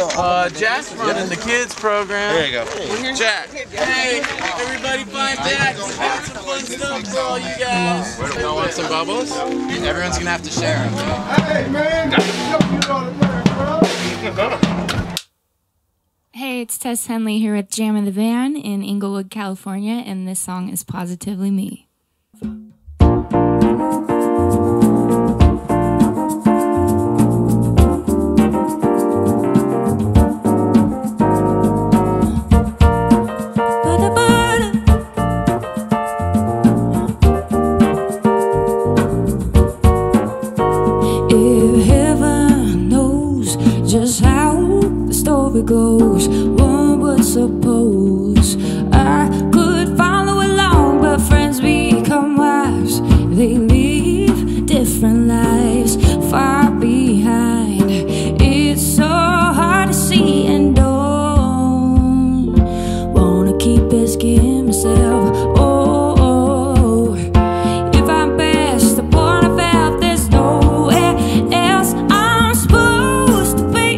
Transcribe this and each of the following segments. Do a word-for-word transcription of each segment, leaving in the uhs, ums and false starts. Uh, Jack's running the kids program. There you go. Hey. Jack. Hey, everybody find Jack. We've got some fun stuff for all you guys. Y'all want some bubbles? Everyone's going to have to share them. Hey, man. Hey, it's Tess Henley here with Jam in the Van in Inglewood, California, and this song is Positively Me. Just how the story goes, one would suppose I could follow along, but friends become wives. They leave different lives far behind. It's so hard to see and don't wanna keep asking myself, oh, oh, oh. If I'm past the point I felt, there's nowhere else I'm supposed to be.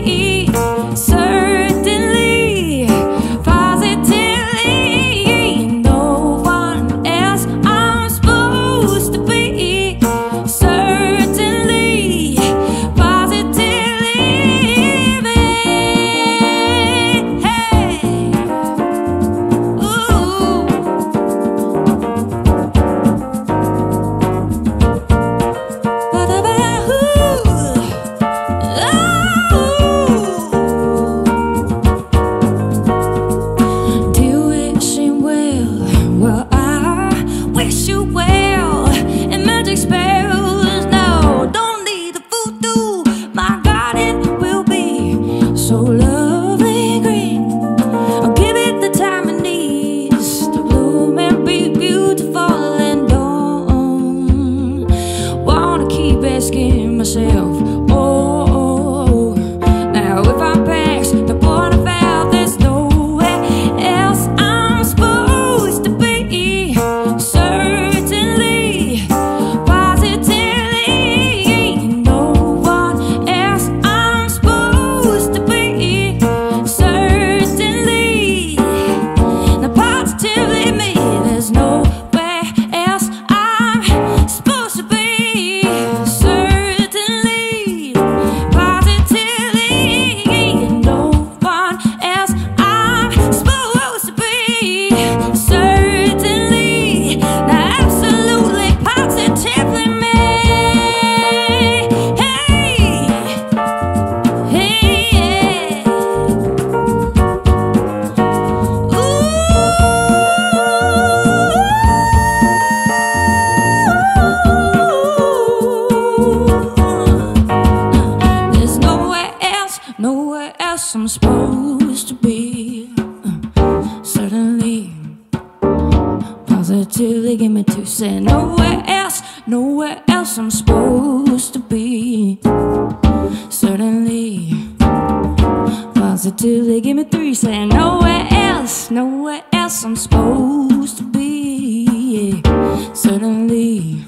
I'm supposed to be uh, certainly positively give me two cents. Nowhere else, nowhere else I'm supposed to be certainly positively give me three cents. Nowhere else, nowhere else I'm supposed to be, yeah, certainly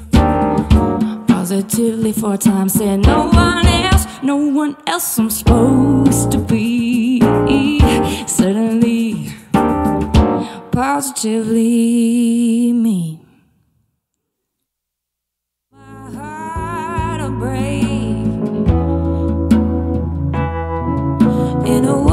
positively four times. Said no one else, no one else I'm supposed to be, certainly positively me. My heart'll break in a